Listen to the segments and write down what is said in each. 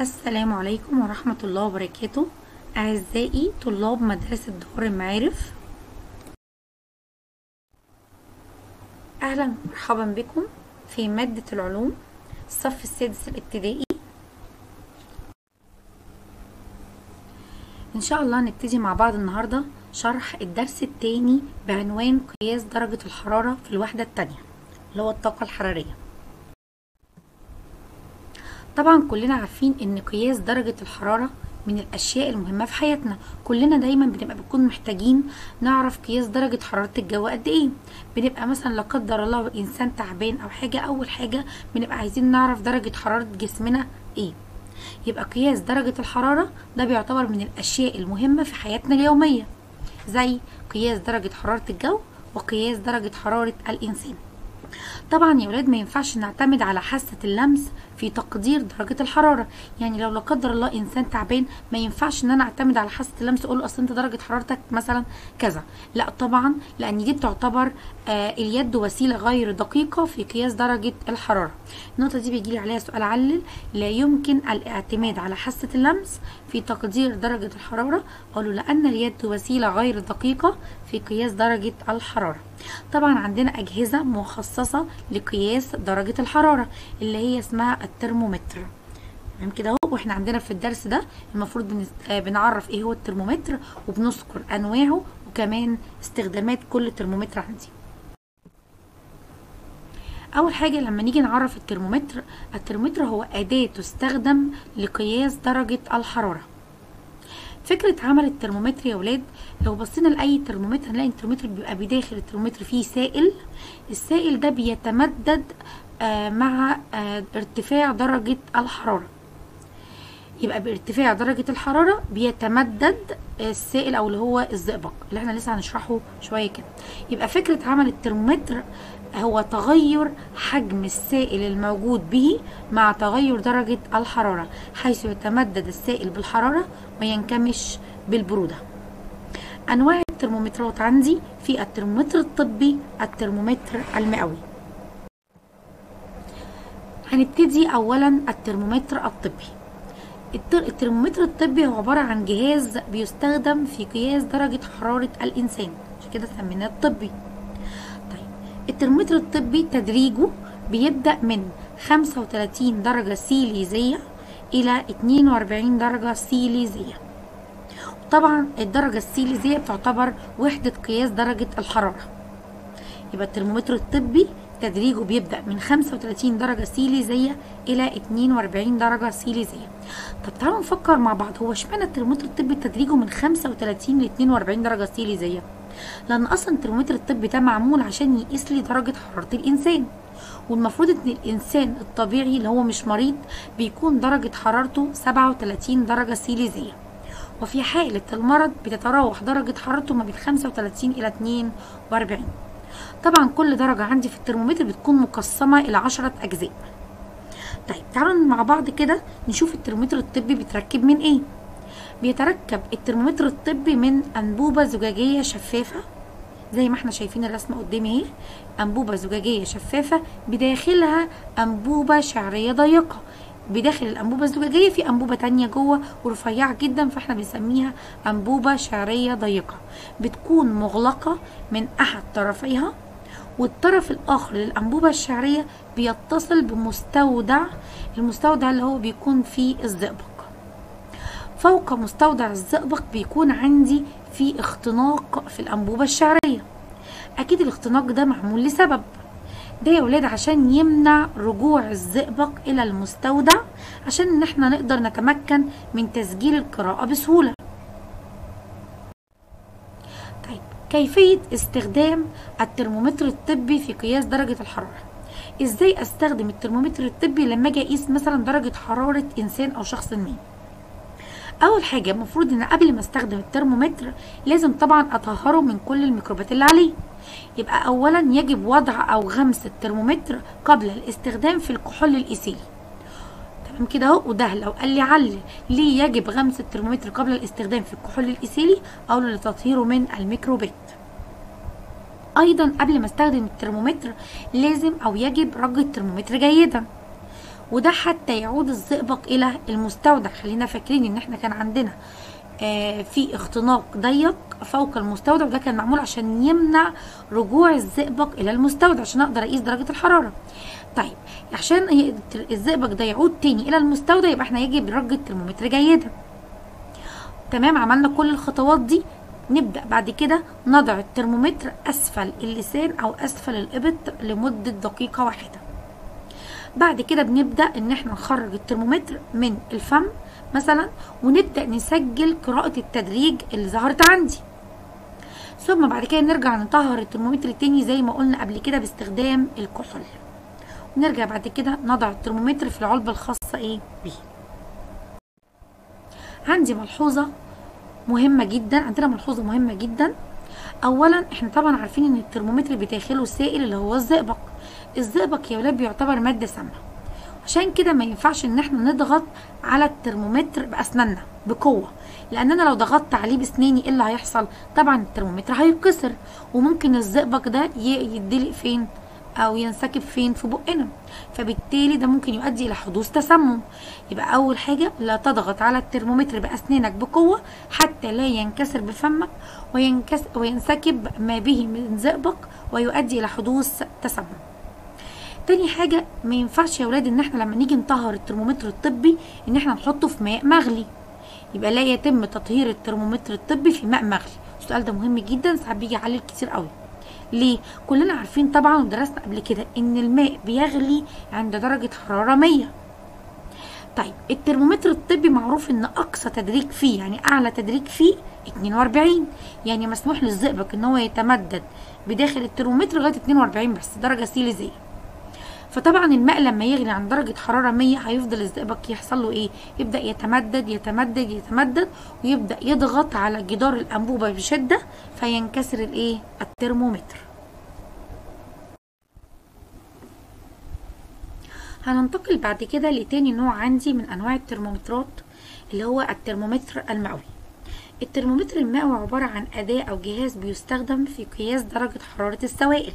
السلام عليكم ورحمة الله وبركاته. أعزائي طلاب مدرسة دار المعارف، أهلا ومرحبا بكم في مادة العلوم الصف السادس الابتدائي. إن شاء الله نبتدي مع بعض النهاردة شرح الدرس الثاني بعنوان قياس درجة الحرارة في الوحدة الثانية اللي هو الطاقة الحرارية. طبعا كلنا عارفين ان قياس درجة الحرارة من الاشياء المهمة في حياتنا، كلنا دايما بنكون محتاجين نعرف قياس درجة حرارة الجو قد ايه. بنبقى مثلا لا قدر الله انسان تعبان او حاجة، اول حاجة بنبقى عايزين نعرف درجة حرارة جسمنا ايه، يبقى قياس درجة الحرارة ده بيعتبر من الاشياء المهمة في حياتنا اليومية، زي قياس درجة حرارة الجو وقياس درجة حرارة الانسان. طبعا يا ولاد ما ينفعش نعتمد على حاسة اللمس في تقدير درجة الحرارة، يعني لو لا قدر الله انسان تعبان ما ينفعش ان انا اعتمد على حاسة اللمس اقول له اصل انت درجة حرارتك مثلا كذا، لا طبعا، لان دي بتعتبر اليد وسيلة غير دقيقة في قياس درجة الحرارة. النقطة دي بيجيلي عليها سؤال علل. لا يمكن الاعتماد على حاسة اللمس في تقدير درجة الحرارة، قالوا لان اليد وسيلة غير دقيقة في قياس درجة الحرارة. طبعا عندنا اجهزة مخصصة لقياس درجة الحرارة اللي هي اسمها الترمومتر، تمام كده اهو. واحنا عندنا في الدرس ده المفروض بنعرف ايه هو الترمومتر وبنذكر انواعه وكمان استخدامات كل ترمومتر. عندي اول حاجة لما نيجي نعرف الترمومتر، الترمومتر هو اداة تستخدم لقياس درجة الحرارة. فكرة عمل الترمومتر يا ولاد، لو بصينا لاي ترمومتر هنلاقي الترمومتر بيبقى بداخل الترمومتر فيه سائل، السائل ده بيتمدد مع ارتفاع درجة الحرارة، يبقى بارتفاع درجة الحرارة بيتمدد السائل او اللي هو الزئبق اللي احنا لسه هنشرحه شوية كده. يبقى فكرة عمل الترمومتر هو تغير حجم السائل الموجود به مع تغير درجة الحرارة، حيث يتمدد السائل بالحرارة وينكمش بالبرودة. انواع الترمومترات عندي في الترمومتر الطبي، الترمومتر المئوي. هنبتدي اولا الترمومتر الطبي. الترمومتر الطبي هو عبارة عن جهاز بيستخدم في قياس درجة حرارة الانسان، عشان كده سميناه الطبي. الترمومتر الطبي تدريجه بيبدأ من 35 درجة سيليزية إلى 42 درجة سيليزية. وطبعا الدرجة السيليزية بتعتبر وحدة قياس درجة الحرارة. يبقى الترمومتر الطبي تدريجه بيبدأ من 35 درجة سيليزية إلى 42 درجة سيليزية. طب تعالوا نفكر مع بعض، هو اشمعنى الترمومتر الطبي تدريجه من 35 ل 42 درجة سيليزية؟ لان اصلا الترمومتر الطبي ده معمول عشان يقيس لي درجه حراره الانسان، والمفروض ان الانسان الطبيعي اللي هو مش مريض بيكون درجه حرارته 37 درجه سيليزيه، وفي حاله المرض بتتراوح درجه حرارته ما بين 35 الى 42. طبعا كل درجه عندي في الترمومتر بتكون مقسمه الى 10 اجزاء. طيب تعالوا مع بعض كده نشوف الترمومتر الطبي بيتركب من ايه. بيتركب الترمومتر الطبي من انبوبه زجاجيه شفافه، زي ما احنا شايفين الرسمه قدامي اهي، انبوبه زجاجيه شفافه بداخلها انبوبه شعريه ضيقه. بداخل الانبوبه الزجاجيه في انبوبه تانية جوه ورفيعه جدا، فاحنا بنسميها انبوبه شعريه ضيقه. بتكون مغلقه من احد طرفيها، والطرف الاخر للانبوبه الشعريه بيتصل بمستودع، المستودع اللي هو بيكون فيه الزئبق. فوق مستودع الزئبق بيكون عندي في اختناق في الانبوبه الشعريه. اكيد الاختناق ده معمول لسبب، ده يا ولاد عشان يمنع رجوع الزئبق الى المستودع، عشان ان احنا نقدر نتمكن من تسجيل القراءه بسهوله. طيب كيفيه استخدام الترمومتر الطبي في قياس درجه الحراره؟ ازاي استخدم الترمومتر الطبي لما اجي اقيس مثلا درجه حراره انسان او شخص ما؟ اول حاجه المفروض ان قبل ما استخدم الترمومتر لازم طبعا اطهره من كل الميكروبات اللي عليه. يبقى اولا يجب وضع او غمس الترمومتر قبل الاستخدام في الكحول الإيثيلي، تمام كده اهو. وده لو قال لي علل ليه يجب غمس الترمومتر قبل الاستخدام في الكحول الإيثيلي، او لتطهيره من الميكروبات. ايضا قبل ما استخدم الترمومتر لازم او يجب رج الترمومتر جيدا، وده حتى يعود الزئبق الى المستودع. خلينا فاكرين ان احنا كان عندنا في اختناق ضيق فوق المستودع، وده كان معمول عشان يمنع رجوع الزئبق الى المستودع عشان اقدر اقيس درجه الحراره. طيب عشان الزئبق ده يعود تاني الى المستودع يبقى احنا يجب درجه ترمومتر جيده. تمام، عملنا كل الخطوات دي. نبدأ بعد كده نضع الترمومتر أسفل اللسان أو أسفل الإبط لمدة دقيقة واحدة. بعد كده بنبدأ إن احنا نخرج الترمومتر من الفم مثلا، ونبدأ نسجل قراءة التدريج اللي ظهرت عندي، ثم بعد كده نرجع نطهر الترمومتر تاني زي ما قلنا قبل كده باستخدام الكحول، ونرجع بعد كده نضع الترمومتر في العلبة الخاصة بيه. عندي ملحوظة مهمة جدا، عندنا ملحوظة مهمة جدا. أولا احنا طبعا عارفين ان الترمومتر بيداخله سائل اللي هو الزئبق. الزئبق يا ولاد بيعتبر مادة سامة، عشان كده ما ينفعش ان احنا نضغط على الترمومتر بأسناننا بقوة، لأن انا لو ضغطت عليه بأسناني ايه اللي هيحصل؟ طبعا الترمومتر هيتكسر، وممكن الزئبق ده يتدلق فين؟ أو ينسكب فين؟ في بقنا، فبالتالي ده ممكن يؤدي إلى حدوث تسمم. يبقى أول حاجة لا تضغط على الترمومتر بأسنانك بقوة حتى لا ينكسر بفمك وينسكب ما به من زئبق ويؤدي إلى حدوث تسمم. تاني حاجة ما ينفعش يا ولاد إن احنا لما نيجي نطهر الترمومتر الطبي إن احنا نحطه في ماء مغلي، يبقى لا يتم تطهير الترمومتر الطبي في ماء مغلي. السؤال ده مهم جدا، ساعات بيجي عليه كتير قوي. ليه؟ كلنا عارفين طبعا ودرسنا قبل كده ان الماء بيغلي عند درجه حراره 100. طيب الترمومتر الطبي معروف ان اقصى تدريج فيه، يعني اعلى تدريج فيه 42، يعني مسموح للزئبق ان هو يتمدد بداخل الترمومتر لغايه 42 بس، درجه سيليزيه. فطبعا الماء لما يغلي عند درجه حراره 100 هيفضل الزئبق يحصل له ايه؟ يبدا يتمدد يتمدد يتمدد ويبدا يضغط على جدار الانبوبه بشده فينكسر الايه؟ الترمومتر. هننتقل بعد كده لتاني نوع عندي من انواع الترمومترات اللي هو الترمومتر المئوي. الترمومتر المئوي عباره عن اداه او جهاز بيستخدم في قياس درجه حراره السوائل.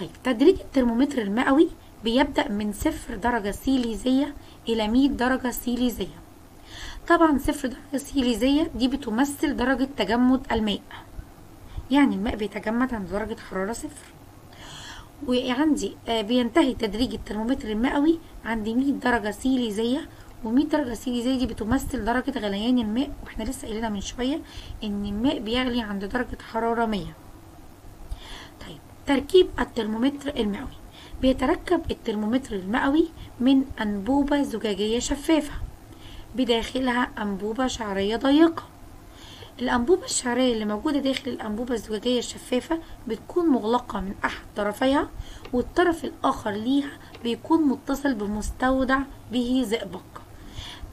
طيب تدريج الترمومتر المئوي بيبدأ من 0 درجة سيليزية إلى 100 درجة سيليزية. طبعا 0 درجة سيليزية دي بتمثل درجة تجمد الماء، يعني الماء بيتجمد عند درجة حرارة 0. وعندي بينتهي تدريج الترمومتر المئوي عند 100 درجة سيليزية، و100 درجة سيليزية دي بتمثل درجة غليان الماء، واحنا لسه قايلينها من شوية إن الماء بيغلي عند درجة حرارة 100. تركيب الترمومتر المئوي بيتركب الترمومتر المئوي من أنبوبة زجاجية شفافة بداخلها أنبوبة شعرية ضيقة. الأنبوبة الشعرية اللي موجودة داخل الأنبوبة الزجاجية الشفافة بتكون مغلقة من أحد طرفيها، والطرف الآخر ليها بيكون متصل بمستودع به زئبق.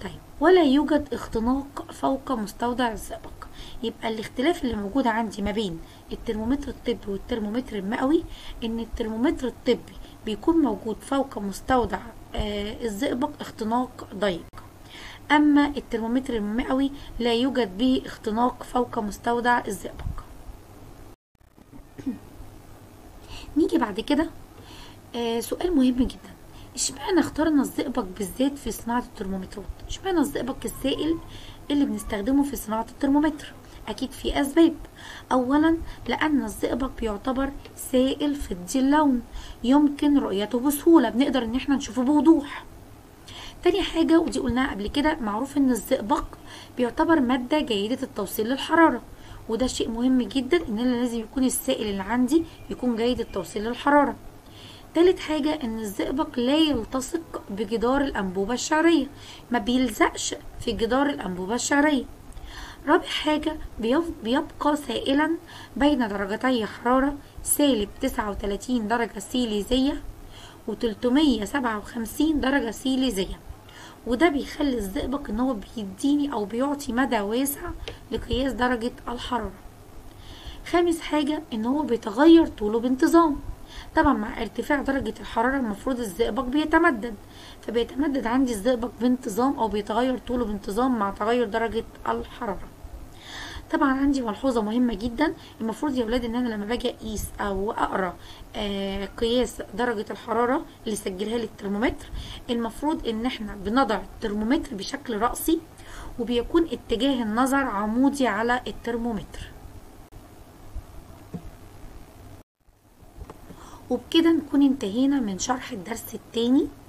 طيب ولا يوجد اختناق فوق مستودع الزئبق، يبقى الاختلاف اللي موجود عندي ما بين الترمومتر الطبي والترمومتر المئوي ان الترمومتر الطبي بيكون موجود فوق مستودع الزئبق اختناق ضيق، اما الترمومتر المئوي لا يوجد به اختناق فوق مستودع الزئبق. نيجي بعد كده سؤال مهم جدا، اشمعنى اخترنا الزئبق بالذات في صناعة الترمومترات؟ اشمعنى الزئبق السائل اللي بنستخدمه في صناعة الترمومتر؟ أكيد في أسباب. أولا لأن الزئبق بيعتبر سائل فضي اللون، يمكن رؤيته بسهولة، بنقدر إن احنا نشوفه بوضوح. تاني حاجة ودي قلناها قبل كده، معروف إن الزئبق بيعتبر مادة جيدة التوصيل للحرارة، وده شيء مهم جدا إن أنا لازم يكون السائل اللي عندي يكون جيد التوصيل للحرارة. تالت حاجة ان الزئبق لا يلتصق بجدار الانبوبة الشعرية، ما بيلزقش في جدار الانبوبة الشعرية. رابع حاجة بيبقى سائلا بين درجتي حرارة سالب 39 درجة سيليزية و357 درجة سيليزية، وده بيخلي الزئبق ان هو بيديني او بيعطي مدى واسع لقياس درجة الحرارة. خامس حاجة ان هو بيتغير طوله بانتظام، طبعا مع ارتفاع درجة الحرارة المفروض الزئبق بيتمدد، فبيتمدد عندي الزئبق بانتظام او بيتغير طوله بانتظام مع تغير درجة الحرارة. طبعا عندي ملحوظه مهمه جدا، المفروض يا ولاد ان انا لما باجي اقيس او اقرا قياس درجه الحراره اللي سجلها لي الترمومتر، المفروض ان احنا بنضع الترمومتر بشكل رأسي وبيكون اتجاه النظر عمودي على الترمومتر، وبكده نكون انتهينا من شرح الدرس الثاني.